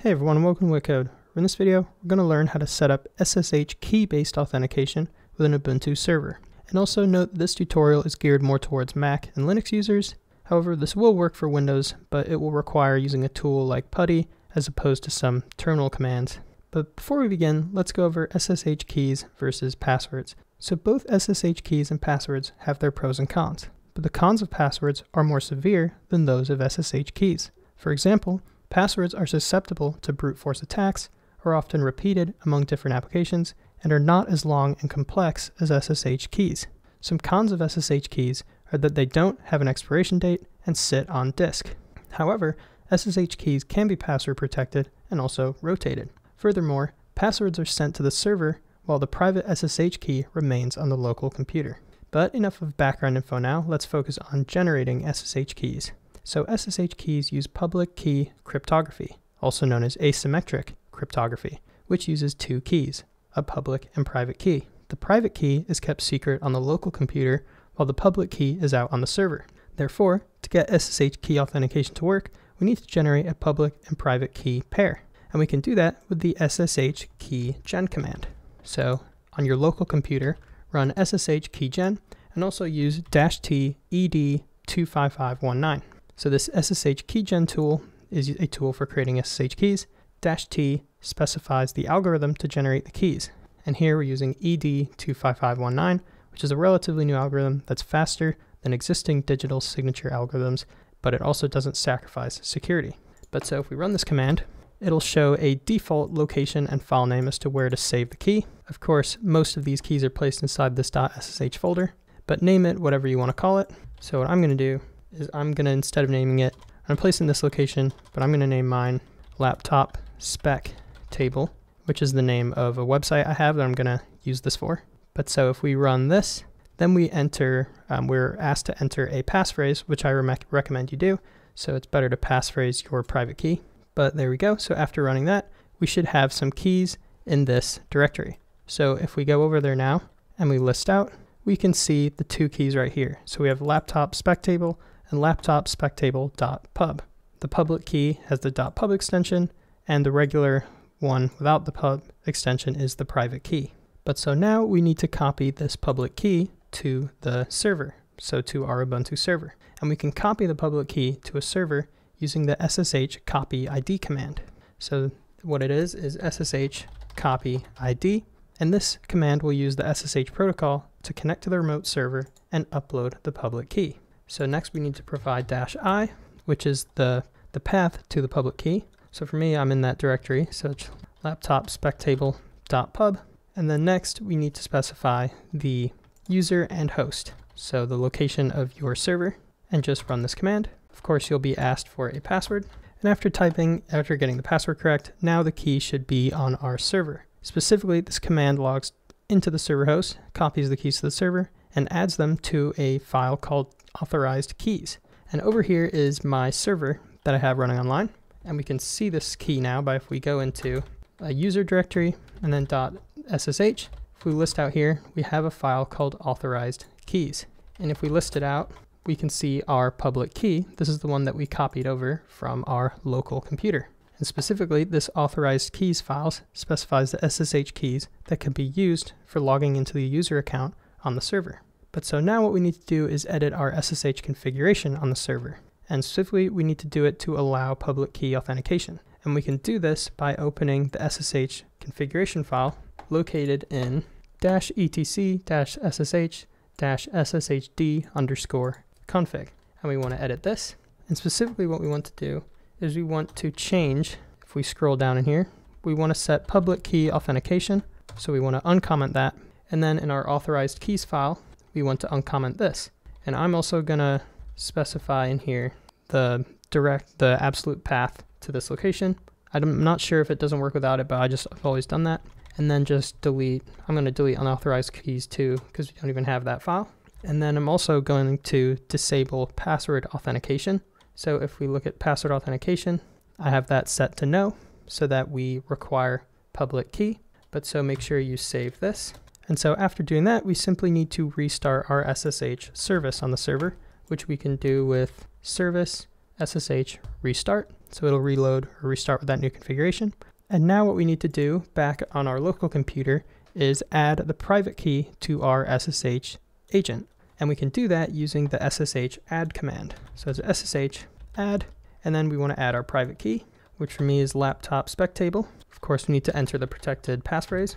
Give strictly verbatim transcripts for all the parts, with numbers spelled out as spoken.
Hey everyone, welcome to WitCode. In this video, we're going to learn how to set up S S H key-based authentication with an Ubuntu server. And also note that this tutorial is geared more towards Mac and Linux users. However, this will work for Windows, but it will require using a tool like PuTTY as opposed to some terminal commands. But before we begin, let's go over S S H keys versus passwords. So both S S H keys and passwords have their pros and cons, but the cons of passwords are more severe than those of S S H keys. For example, passwords are susceptible to brute force attacks, are often repeated among different applications, and are not as long and complex as S S H keys. Some cons of S S H keys are that they don't have an expiration date and sit on disk. However, S S H keys can be password protected and also rotated. Furthermore, passwords are sent to the server while the private S S H key remains on the local computer. But enough of background info now, let's focus on generating S S H keys. So S S H keys use public key cryptography, also known as asymmetric cryptography, which uses two keys, a public and private key. The private key is kept secret on the local computer, while the public key is out on the server. Therefore, to get S S H key authentication to work, we need to generate a public and private key pair. And we can do that with the S S H keygen command. So on your local computer, run S S H keygen and also use dash T E D two five five one nine. So this S S H keygen tool is a tool for creating S S H keys. Dash T specifies the algorithm to generate the keys. And here we're using E D two five five one nine, which is a relatively new algorithm that's faster than existing digital signature algorithms, but it also doesn't sacrifice security. But so if we run this command, it'll show a default location and file name as to where to save the key. Of course, most of these keys are placed inside this .ssh folder, but name it whatever you want to call it. So what I'm going to do is I'm going to, instead of naming it, I'm placing this location, but I'm going to name mine LaptopSpecTable, which is the name of a website I have that I'm going to use this for. But so if we run this, then we enter, um, we're asked to enter a passphrase, which I re recommend you do. So it's better to passphrase your private key, but there we go. So after running that, we should have some keys in this directory. So if we go over there now and we list out, we can see the two keys right here. So we have LaptopSpecTable and LaptopSpecTable.pub. The public key has the .pub extension, and the regular one without the pub extension is the private key. But so now we need to copy this public key to the server, so to our Ubuntu server. And we can copy the public key to a server using the S S H copy I D command. So what it is is S S H copy I D, and this command will use the S S H protocol to connect to the remote server and upload the public key. So next we need to provide dash I, which is the, the path to the public key. So for me, I'm in that directory, so it's LaptopSpecTable.pub. And then next we need to specify the user and host, so the location of your server, and just run this command. Of course, you'll be asked for a password. And after typing, after getting the password correct, now the key should be on our server. Specifically, this command logs into the server host, copies the keys to the server, and adds them to a file called authorized keys. And over here is my server that I have running online. And we can see this key now by if we go into a user directory and then .ssh. If we list out here, we have a file called authorized keys. And if we list it out, we can see our public key. This is the one that we copied over from our local computer. And specifically, this authorized keys files specifies the S S H keys that can be used for logging into the user account on the server. But so now what we need to do is edit our S S H configuration on the server. And specifically, we need to do it to allow public key authentication. And we can do this by opening the S S H configuration file located in dash E T C dash S S H dash S S H D underscore config. And we want to edit this. And specifically what we want to do is we want to change, if we scroll down in here, we want to set public key authentication. So we want to uncomment that. And then in our authorized keys file, we want to uncomment this. And I'm also going to specify in here the direct, the absolute path to this location. I'm not sure if it doesn't work without it, but I just, I've always done that. And then just delete, I'm going to delete unauthorized keys too, because we don't even have that file. And then I'm also going to disable password authentication. So if we look at password authentication, I have that set to no, so that we require public key. But so make sure you save this. And so after doing that, we simply need to restart our S S H service on the server, which we can do with service ssh restart, so it'll reload or restart with that new configuration. And now what we need to do back on our local computer is add the private key to our S S H agent. And we can do that using the S S H add command. So it's S S H add, and then we want to add our private key, which for me is LaptopSpecTable. Of course, we need to enter the protected passphrase.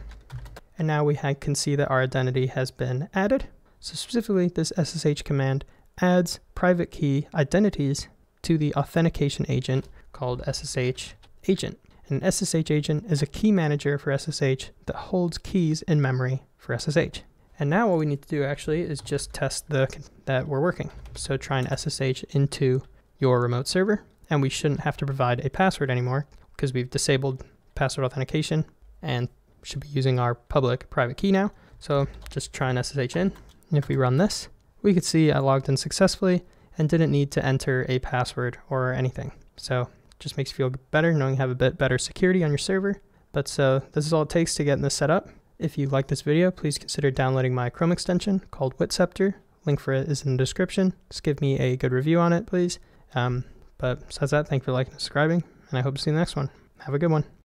And now we can see that our identity has been added. So specifically, this S S H command adds private key identities to the authentication agent called S S H agent. And an S S H agent is a key manager for S S H that holds keys in memory for S S H. And now what we need to do actually is just test the that we're working. So try an S S H into your remote server, and we shouldn't have to provide a password anymore because we've disabled password authentication and should be using our public private key now. So just try an S S H in, and if we run this, we could see I logged in successfully and didn't need to enter a password or anything. So just makes you feel better knowing you have a bit better security on your server. But so this is all it takes to get this set up. If you like this video, please consider downloading my Chrome extension called WitSceptor. Link for it is in the description. Just give me a good review on it, please. Um, but besides that, thank you for liking and subscribing, and I hope to see you in the next one. Have a good one.